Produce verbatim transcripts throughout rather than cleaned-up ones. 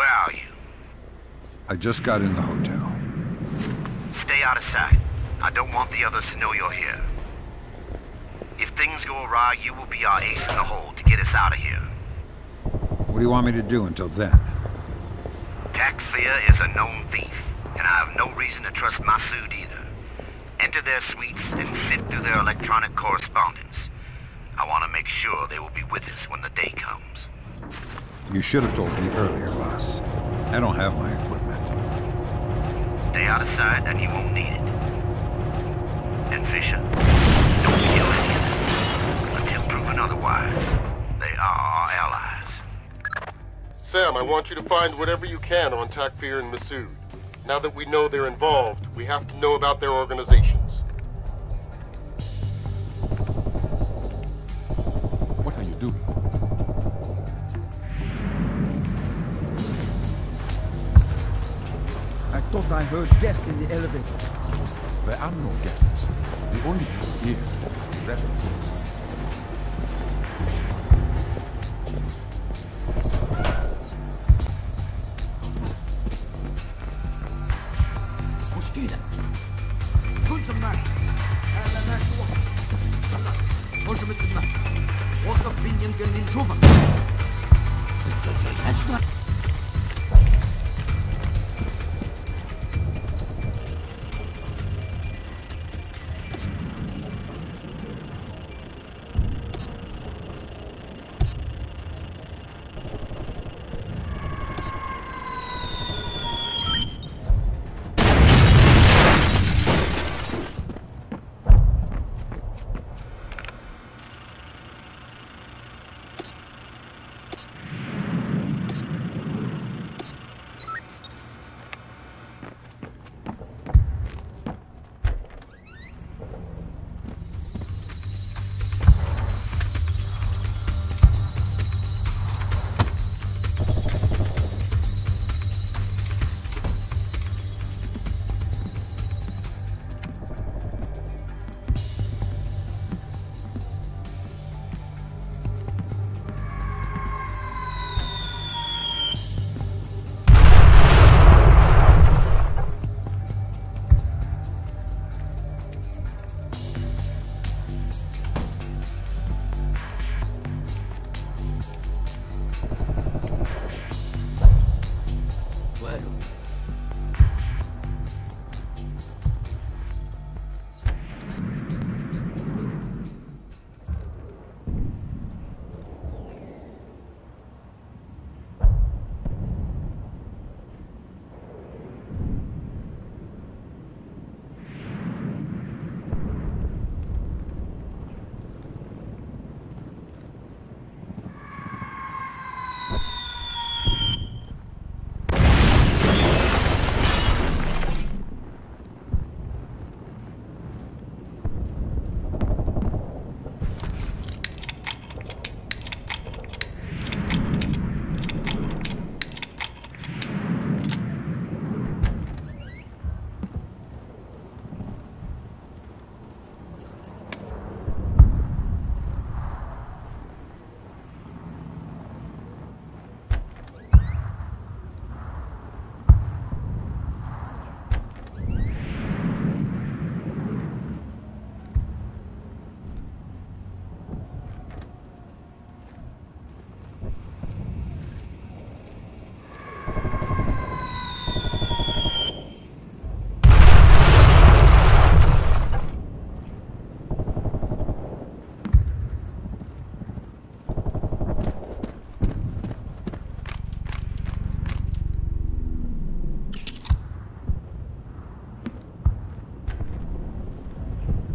Where are you? I just got in the hotel. Stay out of sight. I don't want the others to know you're here. If things go awry, you will be our ace in the hole to get us out of here. What do you want me to do until then? Takfir is a known thief, and I have no reason to trust Massoud either. Enter their suites and sift through their electronic correspondence. I want to make sure they will be with us when the day comes. You should have told me earlier, boss. I don't have my equipment. Stay out of sight and you won't need it. And Fisher, don't kill any of them until proven otherwise. They are our allies. Sam, I want you to find whatever you can on Takfir and Massoud. Now that we know they're involved, we have to know about their organizations. What are you doing? I thought I heard guests in the elevator. There are no guests. The only people here are the rebels.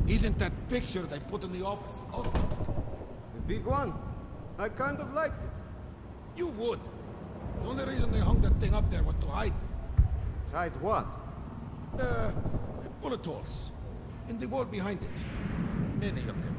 Isn't that picture they put in the office? Oh, the big one. I kind of liked it. You would. The only reason they hung that thing up there was to hide. Hide what? Uh, bullet holes. In the wall behind it. Many of them.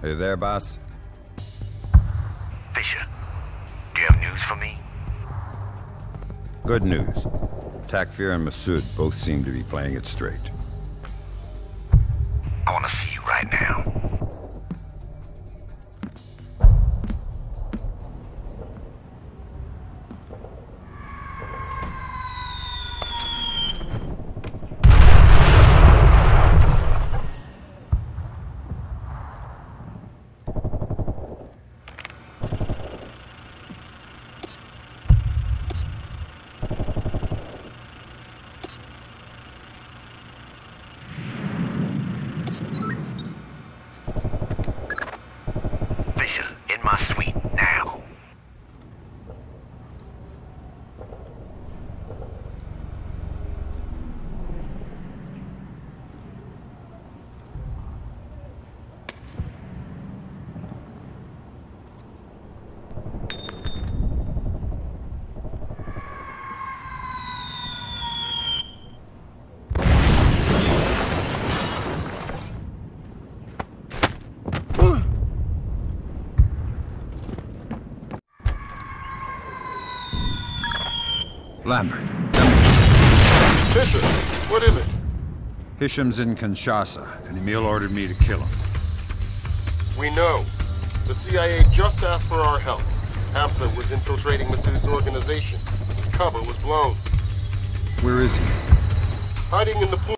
Hey there, boss. Fisher, do you have news for me? Good news. Takfir and Massoud both seem to be playing it straight. I want to see you right now. Lambert. Emil. Fisher, what is it? Hisham's in Kinshasa, and Emil ordered me to kill him. We know. The C I A just asked for our help. Hamza was infiltrating Massoud's organization. His cover was blown. Where is he? Hiding in the pool.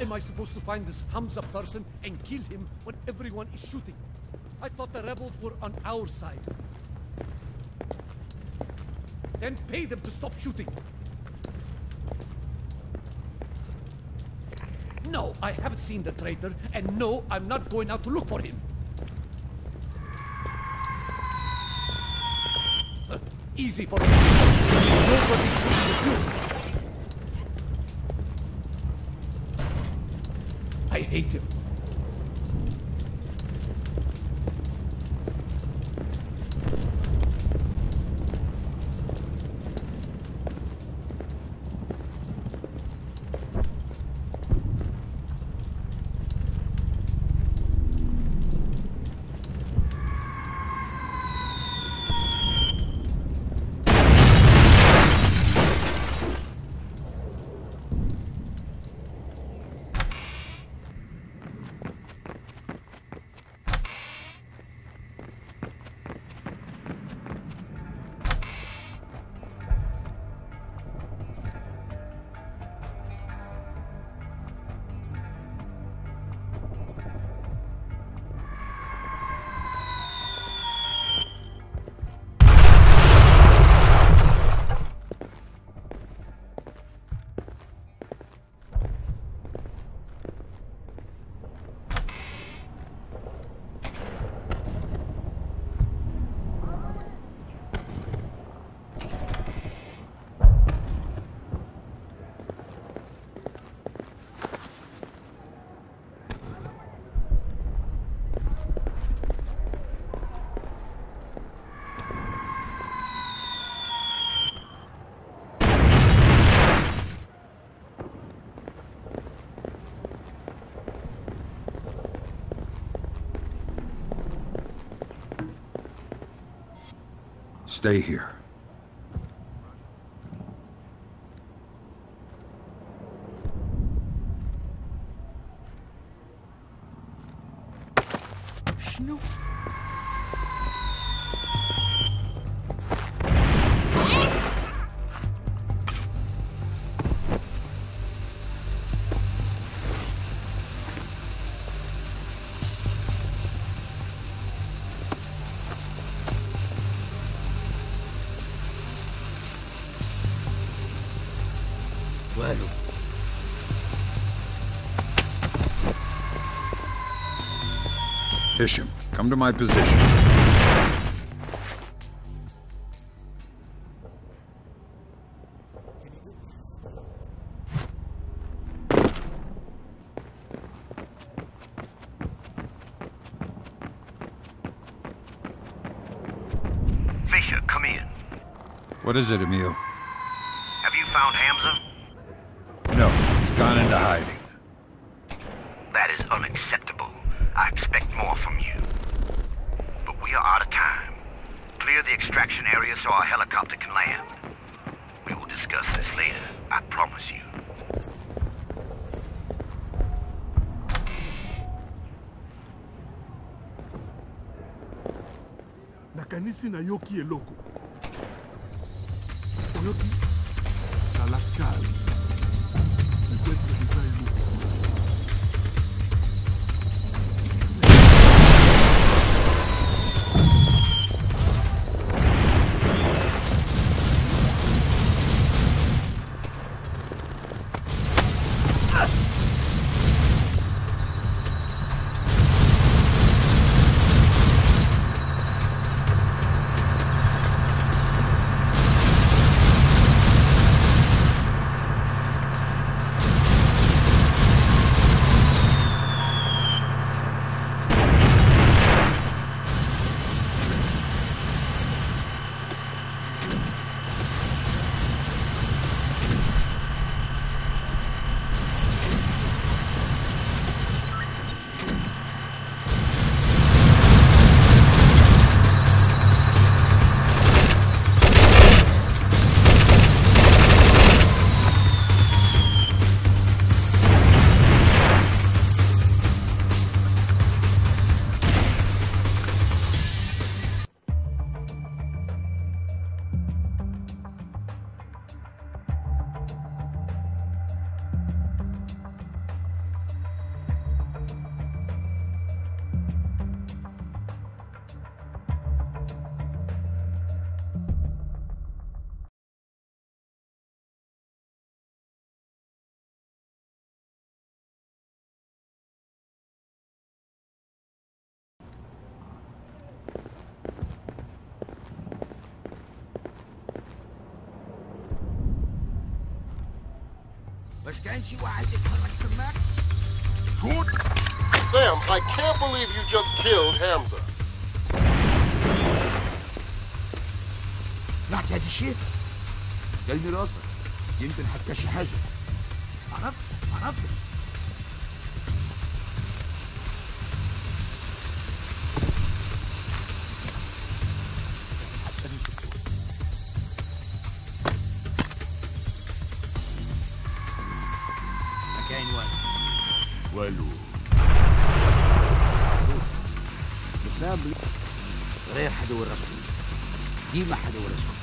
Am I supposed to find this Hamza person and kill him when everyone is shooting? I thought the rebels were on our side. Then pay them to stop shooting. No, I haven't seen the traitor, and no, I'm not going out to look for him. Uh, easy for me to say. Nobody shooting at you. I hate him. Stay here. واهله. Hisham, come to my position. Fisher, come in. What is it, Emil? Have you found Hamza? No, he's gone into hiding. That is unacceptable. I expect more from you. But we are out of time. Clear the extraction area so our helicopter can land. We will discuss this later, I promise you. Nakanisi na yoki eloko. Oyoki salakal. Can't you hide it from us to Mac? Good. Sam, I can't believe you just killed Hamza. سمعت هاد الشيء؟ جايني راسك. يمكن حكى شي حاجة. عرفت؟ عرفت؟ والو بسام ريح حدا وراسكم ديما حدا وراسكم